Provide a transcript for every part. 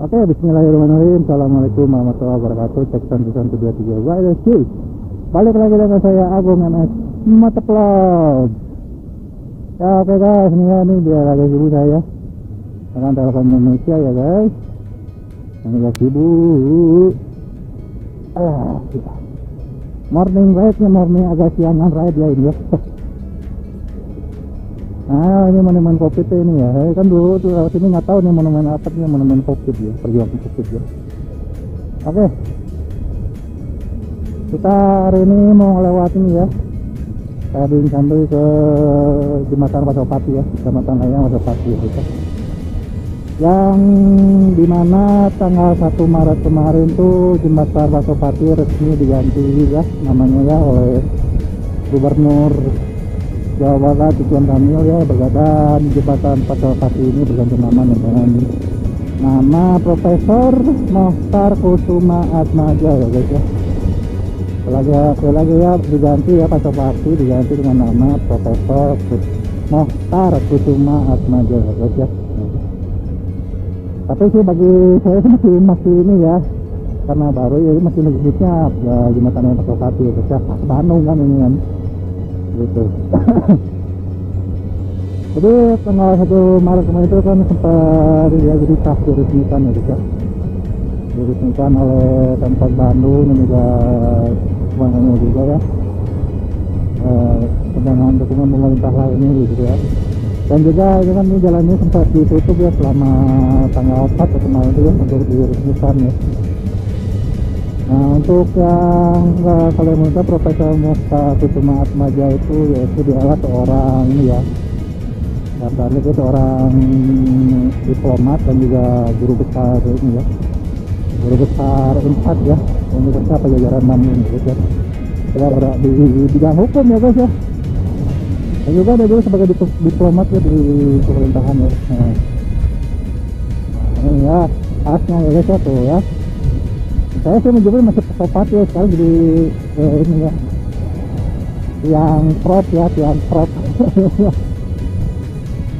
Oke, bismillahirrahmanirrahim. Assalamualaikum warahmatullahi wabarakatuh. Cek 1, 2, 3. Wireless Cheese. Balik lagi dengan saya, Agung MS Motovlog. Ya, oke guys, ini dia lagi sibuk saya dengan telepon Indonesia ya guys. Ini lagi sibuk. Morning ride-nya morning agak siangan ride ya ini ya. Nah, ini monumen COVID ini ya. Kan dulu tuh lewat sini nggak tahu nih monumen apa nih, monumen COVID ya, perjuangan COVID ya. Oke, kita hari ini mau ngelewatin ya, tadi sampai ke Jembatan Pasupati ya, Jembatan Layang Pasupati ya, gitu. Yang dimana tanggal 1 Maret kemarin tuh Jembatan Pasupati resmi diganti ya namanya ya oleh Gubernur Jawa Barat Ridwan Kamil ya, berkaitan Jembatan Pasupati ini berganti nama dengan nama Profesor Mochtar Kusumaatmaja ya guys ya. Sekali lagi ya diganti ya, Pasupati diganti dengan nama Profesor Mochtar Kusumaatmaja ya guys ya. Tapi sih bagi saya masih ini ya, karena baru ya masih disebutnya ya, Jembatan Pasupati ya guys ya, Bandung kan ini kan. Gitu. Jadi tanggal 1 Maret kemarin itu kan sempat ya, jadi diresmikan ya guys. Diresmikan oleh Pemkot Bandung dan juga Bandung juga ya. Dengan dukungan pemerintah lainnya gitu ya. Dan juga itu kan ini jalannya sempat ditutup ya selama tanggal 4 kemarin itu ya, untuk diresmikan ya. Nah, untuk yang kalian minta Profesor Mochtar Kusumaatmaja itu yaitu dialah seorang ya, dan itu seorang diplomat dan juga guru besar ini ya, guru besar Unpad ya, Universitas Padjadjaran Bandung gitu ya, di bidang hukum ya guys ya, dan juga ada juga sebagai diplomat ya di pemerintahan ya. Nah, ini ya asnya ya guys ya tuh ya. Saya sih mencoba masih Pasupati ya, sekarang jadi ini ya tiang prop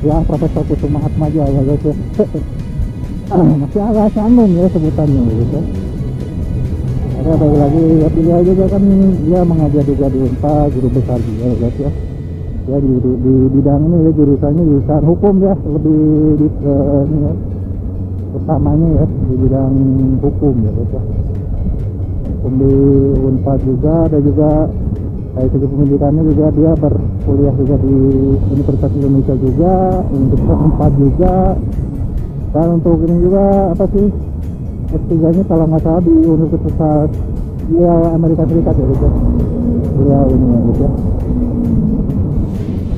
yang Profesor Kusumaatmaja ya guys ya. Masih agak sambung ya sebutannya gitu. Ada lagi ya, dia juga kan dia mengajar juga di Unpad, guru besar juga ya guys ya. Dia di bidang ini ya, jurusannya jurusan hukum ya, lebih di ini ya, utamanya ya di bidang hukum ya guys ya. Hukum di Unpad juga, ada juga dari segi pendidikannya juga dia berkuliah juga di Universitas Indonesia juga, Universitas Padjadjaran juga, dan untuk ini juga apa sih S3-nya kalau nggak salah di Universitas Yale Amerika Serikat ya guys ya, beliau ini ya guys ya.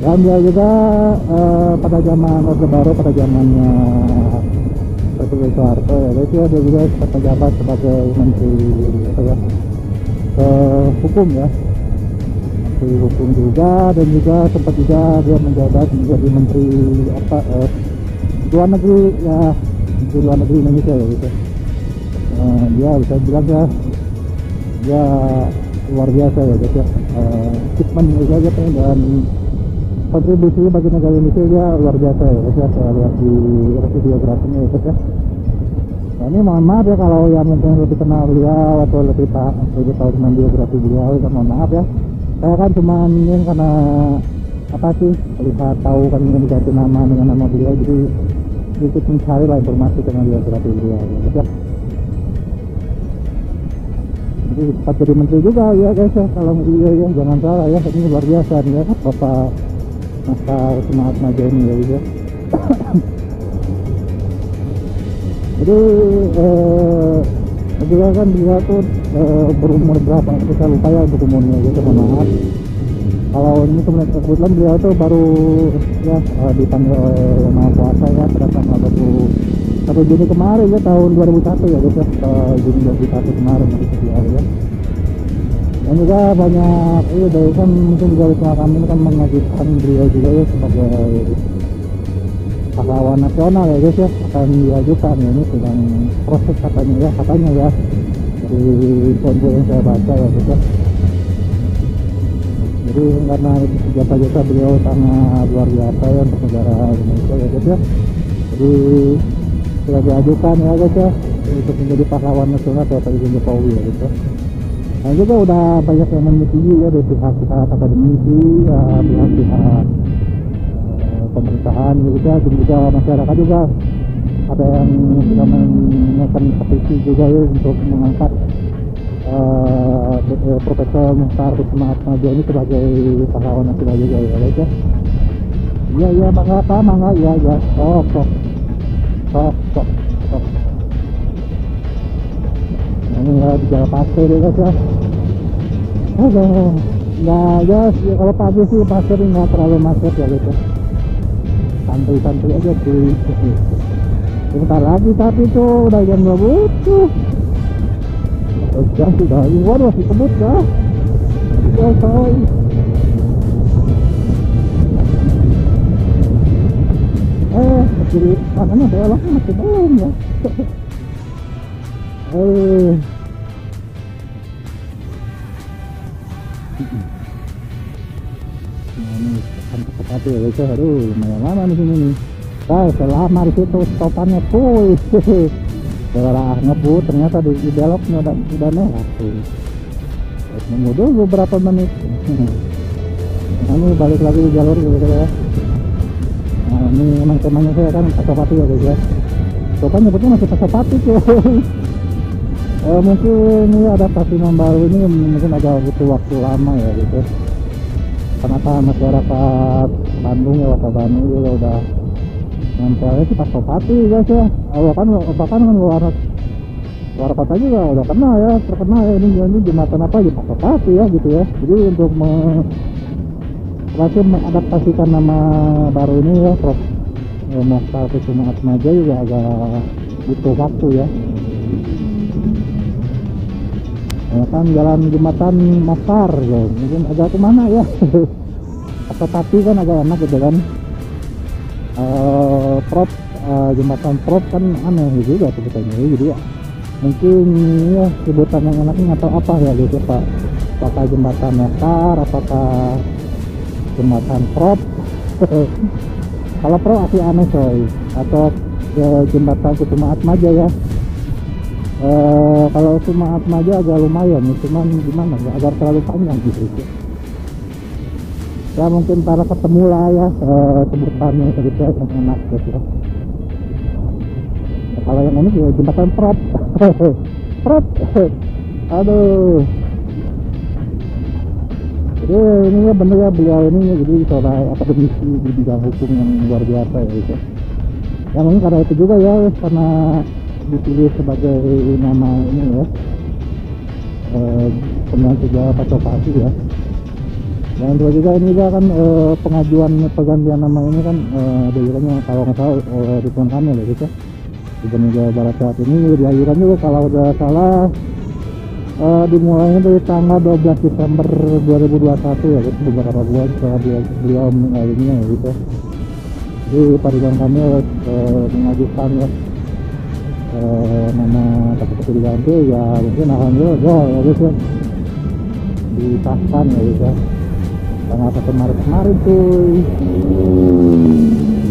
Dan dia juga pada zaman Orde Baru, pada zamannya Presiden Soeharto ya guys ya, dia juga menjabat sebagai menteri ya, hukum ya, menteri hukum juga, dan juga sempat juga dia menjabat menjadi menteri apa luar negeri ya, menteri luar negeri Indonesia ya gitu. Dia bisa bilang ya dia luar biasa ya guys ya, statement juga gitu, dan kontribusi bagi negara Indonesia dia luar biasa ya guys ya, saya lihat di videografinya ya guys ya. Nah, ini mohon maaf ya kalau yang mungkin lebih kenal beliau atau lebih tahu tentang biografi beliau ya, mohon maaf ya, saya kan cuma ingin karena apa sih lihat tahu kan ingin diganti nama dengan nama beliau, jadi sedikit mencari lah informasi tentang biografi beliau ya guys ya. Jadi sempat jadi menteri juga ya guys ya, kalau iya ya jangan salah ya, ini luar biasa ya Bapak Mochtar Kusumaatmaja ini ya gitu. Jadi juga kan dia tuh berumur berapa kita lupa ya untuk umurnya gitu, maaf kalau ini kebetulan beliau tuh baru ya dipanggil oleh Maha Kuasa ya pada tanggal 1 Juni kemarin ya, tahun 2001 ya gitu ya, Juni 2001 kemarin gitu ya. Dan juga banyak iya dari kan mungkin juga Ridwan Kamil kan mengajukan beliau juga ya sebagai pahlawan nasional ya guys ya, akan diajukan ya, ini sedang proses katanya ya di info yang saya baca ya guys ya. Jadi karena jasa-jasa beliau sangat luar biasa ya untuk negara Indonesia ya guys ya, jadi sudah diajukan ya guys ya untuk menjadi pahlawan nasional atau Presiden Jokowi ya gitu. Nah juga udah banyak yang menyetujui ya dari pihak akademisi, pihak pemerintahan gitu ya, dan juga masyarakat juga ada yang sudah melakukan petisi juga ya untuk mengangkat Profesor Mochtar Kusumaatmaja ini sebagai pahlawan nasional juga ya guys ya. Iya iya mangga apa mangga ya ya sok. Ini ya di jalan pasir ya guys ya. Aduh nggak guys ya, kalau pagi sih pasir nggak terlalu macet ya guys ya, santai-santai aja sih. Bentar lagi tapi tuh udah jam 12 tuh. Udah sudah luar masih kebut ya. Guys coy. Jadi makanya beloknya masih belum ya. Nah, ini tempat api ya guys, aduh lumayan lama di sini nih. Guys, selama di situ stopannya puy. Setelah ngebut ternyata di beloknya udah merah tuh. Nunggu dulu beberapa menit. Ini balik lagi di jalur gitu ya. Nah, ini emang temanya saya kan Pasupati ya guys ya. Soalnya nyebutnya masih Pasupati tuh. Mungkin ini adaptasi baru ini mungkin agak butuh waktu lama ya gitu. Karena masyarakat Bandung ya, warga Bandung juga udah nempelnya sih Pasupati guys ya. Awal kan luar kota juga udah kenal ya, terkenal ya ini jembatan apa ya Pasupati ya gitu ya. Jadi untuk berarti mengadaptasikan nama baru ini ya Prof Mochtar Kusumaatmaja juga agak butuh waktu ya. Nah, kan jalan jembatan Mochtar ya, mungkin agak kemana ya Pasupati kan agak enak gitu kan. Jembatan Prof kan aneh juga sebutannya gitu ya, mungkin ya sebutan yang enaknya atau apa ya gitu Pak, apakah jembatan Mochtar, apakah jembatan Prop kalau Prop masih aneh coy, atau jembatan Kusumaatmaja ya. Kalau Kusumaatmaja agak lumayan cuman gimana ya, agak terlalu panjang gitu ya, mungkin para ketemu lah ya sebutannya gitu ya yang enak gitu ya. Kalau yang ini ya jembatan Prop Prop aduh. Jadi ini ya bener ya, beliau ini jadi seorang akademisi di bidang hukum yang luar biasa ya gitu. Ya mungkin karena itu juga ya, karena dipilih sebagai nama ini ya pemenang sejarah Pasupati ya. Dan kedua juga ini juga kan pengajuan pergantian nama ini kan diayurannya kalau nggak salah Ridwan Kamil ya gitu. Di Jawa Barat saat ini diayuran juga kalau nggak salah dimulainya dari tanggal 12 Desember 2021 ya gitu, beberapa bulan setelah beliau meninggal dunia ya gitu. Jadi Pak Ridwan Kamil mengajukan ya nama Pasupati diganti ya, mungkin alhamdulillah ya gitu ya, disahkan ya gitu ya tanggal 1 Maret kemarin cuy.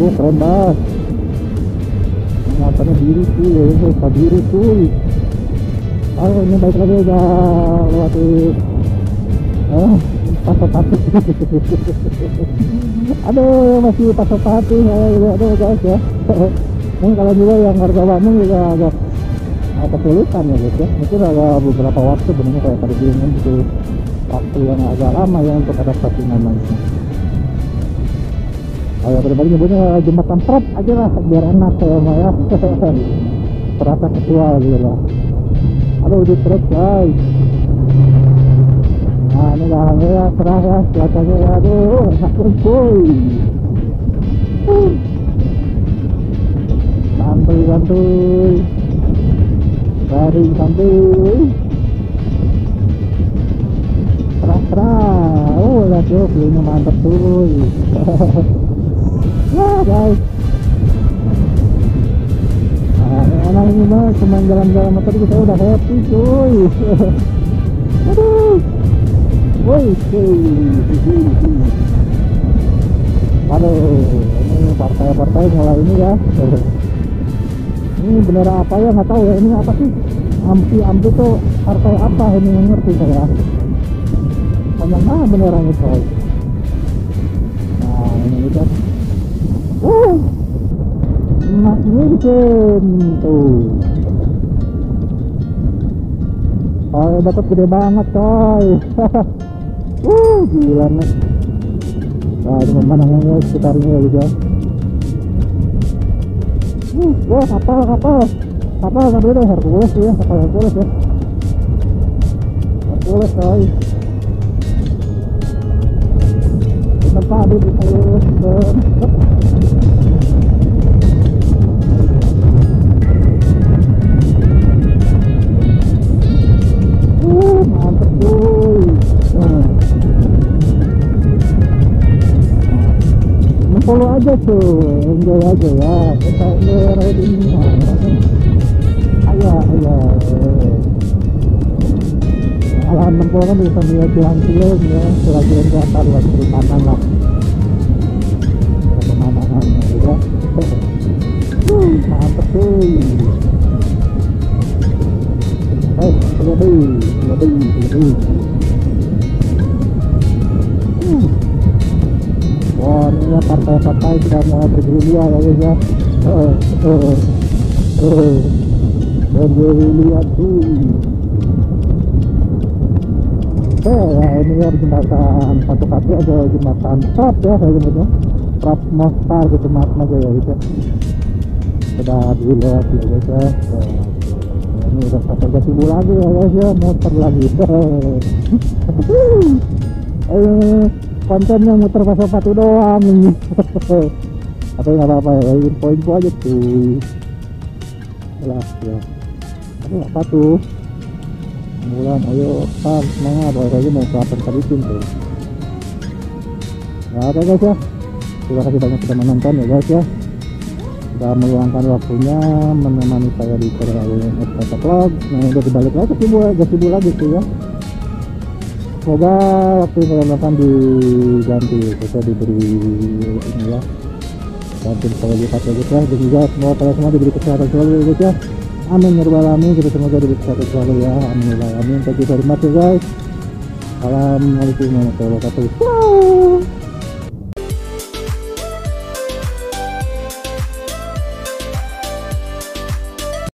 Tuh keren banget matanya biru cuy ya gitu, biru cuy. Oh ini baik lagi udah lewat Pasupati. Aduh masih Pasupati aduh guys ya. Mungkin kalau juga yang warga Bandung juga agak kesulitan ya guys ya, mungkin ada beberapa waktu benernya kayak tadi ini gitu, waktu yang agak lama ya untuk adaptasi namanya. Ayo daripada nyebutnya jembatan Prop aja lah biar enak ya, terasa ketua gitu lah. Aduh di truk guys. Nah ini dah ya cerah ya cuacanya ya, aduh sakit boy. Santuy garing santuy cerah. Oh lihat tuh view-nya mantap tuh. Wah guys enak ini banget, cuma jalan-jalan motor kita udah happy cuy. Aduh woi cuy. Aduh ini partai-partai mulai ini ya Ini bendera apa ya, nggak tahu ya, ini apa sih? Ampi tuh partai apa ini, ngerti saya. Panjang banget benderanya coy. Nah ini lihat. Mas Wilson tuh. Oh dapat gede banget coy. Gila nih. Nah pemandangannya sekitarnya ya guys. Wah kapal nggak boleh deh, Hercules ya, kapal Hercules ya. Hercules coy. Tempat di Hercules. Mantep cuy. Follow aja tuh, enjoy aja ya. Kita riding. Ayo. Alahan tempol kan bisa melihat jalan silang ya, jalan ke atas lah, kiri kanan lah. Pemandangan ya. Mantep cuy. Lebih. Wah, ini ya partai-partai sudah mulai bergerilya ya guys ya. Bergerilya tuh. Ya ini ya jembatan Pasupati atau jembatan Prap ya saya sebutnya. Prap Mochtar Kusumaatmaja ya gitu. Sudah dilihat ya guys ya. Ini udah sampai ke Sibu lagi ya guys ya, muter lagi. Kontennya muter Pasupati doang ini. Tapi nggak apa-apa ya, info-info aja tuh. Jelas ya. Tapi apa tuh? Bulan, ayo kan semangat, apalagi mau kelapar terbikin tuh. Ya oke guys ya. Terima kasih banyak sudah menonton ya guys ya. Sudah meluangkan waktunya menemani saya di Agung MS Motovlog. Nah udah dibalik lagi ke Sibu lagi tuh ya. Semoga waktu menonton diganti, kita diberi ini ya, ganti sekali lipat ya guys ya. Juga semoga kalian semua diberi kesehatan selalu ya guys ya. Amin ya rabbal alamin, kita semoga diberi kesehatan selalu ya. Amin ya rabbal alamin. Terima kasih guys. Assalamualaikum warahmatullahi wabarakatuh.